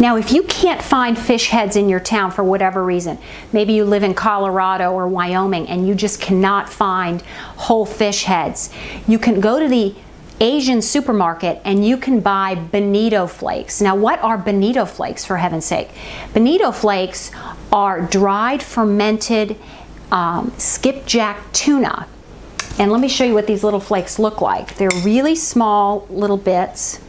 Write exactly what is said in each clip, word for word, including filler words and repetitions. Now, if you can't find fish heads in your town for whatever reason, maybe you live in Colorado or Wyoming and you just cannot find whole fish heads, you can go to the Asian supermarket and you can buy bonito flakes. Now, what are bonito flakes, for heaven's sake? Bonito flakes are dried fermented um, skipjack tuna. And let me show you what these little flakes look like. They're really small little bits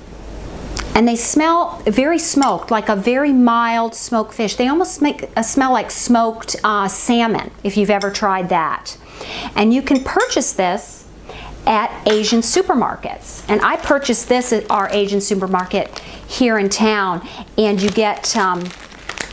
and they smell very smoked, like a very mild smoked fish. They almost make a smell like smoked uh, salmon, if you've ever tried that. And you can purchase this at Asian supermarkets. And I purchased this at our Asian supermarket here in town, and you get, um,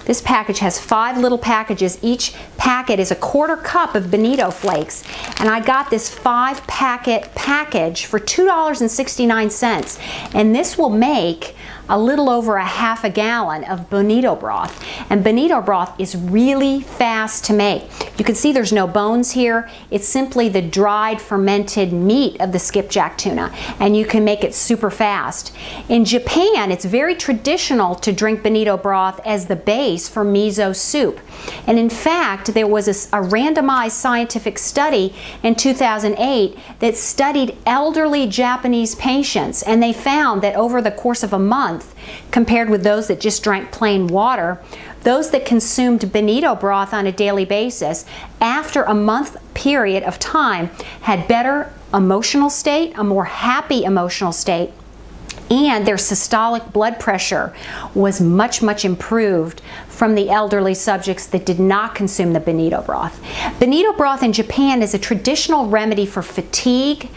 this package has five little packages. Each packet is a quarter cup of bonito flakes, and I got this five packet package for two dollars and sixty-nine cents, and this will make a little over a half a gallon of bonito broth. And bonito broth is really fast to make. You can see there's no bones here. It's simply the dried fermented meat of the skipjack tuna, and you can make it super fast. In Japan, it's very traditional to drink bonito broth as the base for miso soup. And in fact, there was a, a randomized scientific study in two thousand eight that studied elderly Japanese patients, and they found that over the course of a month, compared with those that just drank plain water, those that consumed bonito broth on a daily basis after a month period of time had better emotional state, a more happy emotional state, and their systolic blood pressure was much, much improved from the elderly subjects that did not consume the bonito broth. Bonito broth in Japan is a traditional remedy for fatigue,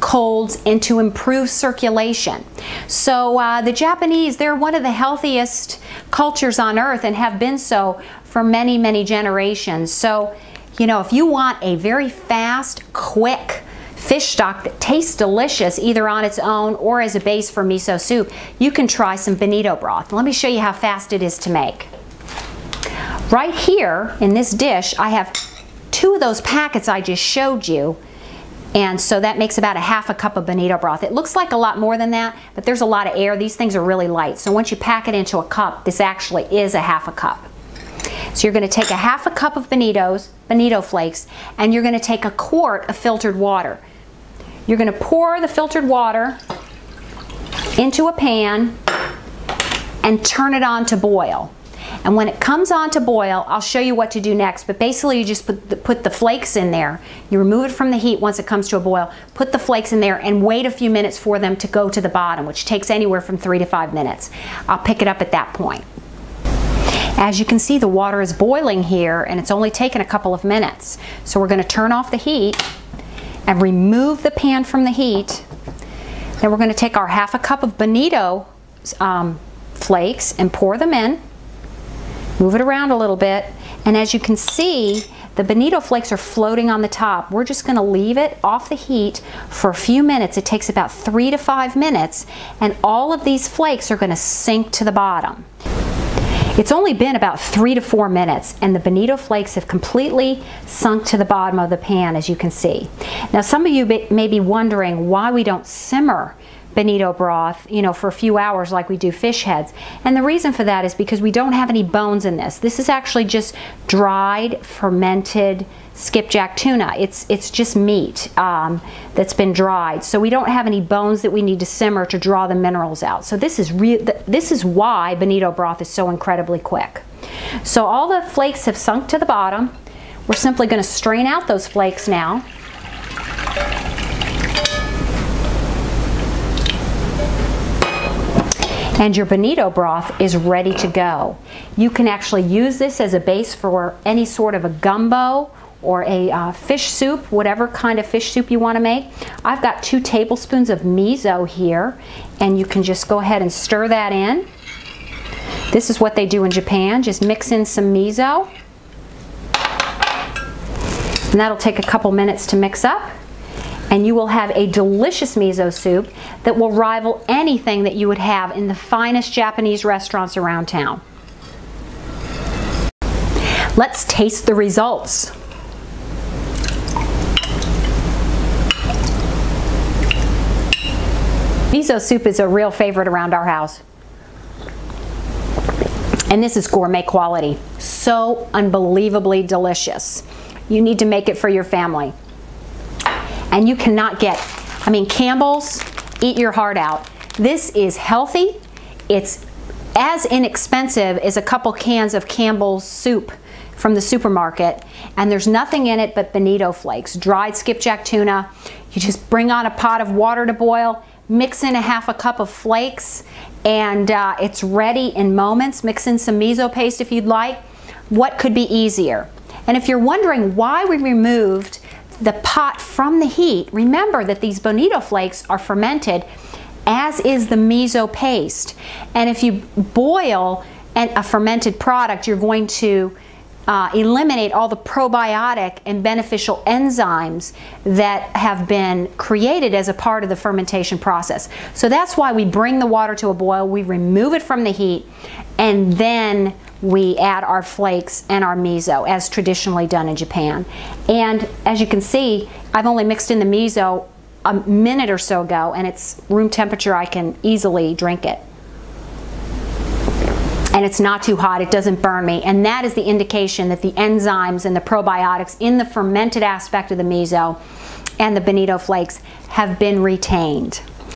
colds, and to improve circulation. So uh, the Japanese, they're one of the healthiest cultures on earth and have been so for many, many generations. So, you know, if you want a very fast, quick fish stock that tastes delicious either on its own or as a base for miso soup, you can try some bonito broth. Let me show you how fast it is to make. Right here in this dish, I have two of those packets I just showed you. And so that makes about a half a cup of bonito broth. It looks like a lot more than that, but there's a lot of air. These things are really light. So once you pack it into a cup, this actually is a half a cup. So you're going to take a half a cup of bonitos, bonito flakes, and you're going to take a quart of filtered water. You're going to pour the filtered water into a pan and turn it on to boil. And when it comes on to boil, I'll show you what to do next, but basically you just put the, put the flakes in there. You remove it from the heat once it comes to a boil, put the flakes in there, and wait a few minutes for them to go to the bottom, which takes anywhere from three to five minutes. I'll pick it up at that point. As you can see, the water is boiling here, and it's only taken a couple of minutes. So we're going to turn off the heat and remove the pan from the heat. Then we're going to take our half a cup of bonito um, flakes and pour them in. Move it around a little bit, and as you can see, the bonito flakes are floating on the top. We're just going to leave it off the heat for a few minutes. It takes about three to five minutes, and all of these flakes are going to sink to the bottom. It's only been about three to four minutes, and the bonito flakes have completely sunk to the bottom of the pan, as you can see. Now, some of you may be wondering why we don't simmer bonito broth, you know, for a few hours like we do fish heads. And the reason for that is because we don't have any bones in this. This is actually just dried, fermented skipjack tuna. It's, it's just meat um, that's been dried. So we don't have any bones that we need to simmer to draw the minerals out. So this is, re th this is why bonito broth is so incredibly quick. So all the flakes have sunk to the bottom. We're simply going to strain out those flakes now. And your bonito broth is ready to go. You can actually use this as a base for any sort of a gumbo or a uh, fish soup, whatever kind of fish soup you want to make. I've got two tablespoons of miso here, and you can just go ahead and stir that in. This is what they do in Japan, just mix in some miso. And that'll take a couple minutes to mix up. And you will have a delicious miso soup that will rival anything that you would have in the finest Japanese restaurants around town. Let's taste the results. Miso soup is a real favorite around our house. And this is gourmet quality. So unbelievably delicious. You need to make it for your family. And you cannot get, I mean, Campbell's, eat your heart out. This is healthy. It's as inexpensive as a couple cans of Campbell's soup from the supermarket, and there's nothing in it but bonito flakes, dried skipjack tuna. You just bring on a pot of water to boil, mix in a half a cup of flakes, and uh, it's ready in moments. Mix in some miso paste if you'd like. What could be easier? And if you're wondering why we removed the pot from the heat, remember that these bonito flakes are fermented, as is the miso paste. And if you boil an, a fermented product, you're going to uh, eliminate all the probiotic and beneficial enzymes that have been created as a part of the fermentation process. So that's why we bring the water to a boil, we remove it from the heat, and then we add our flakes and our miso as traditionally done in Japan. And as you can see, I've only mixed in the miso a minute or so ago, and it's room temperature. I can easily drink it, and it's not too hot, it doesn't burn me, and that is the indication that the enzymes and the probiotics in the fermented aspect of the miso and the bonito flakes have been retained.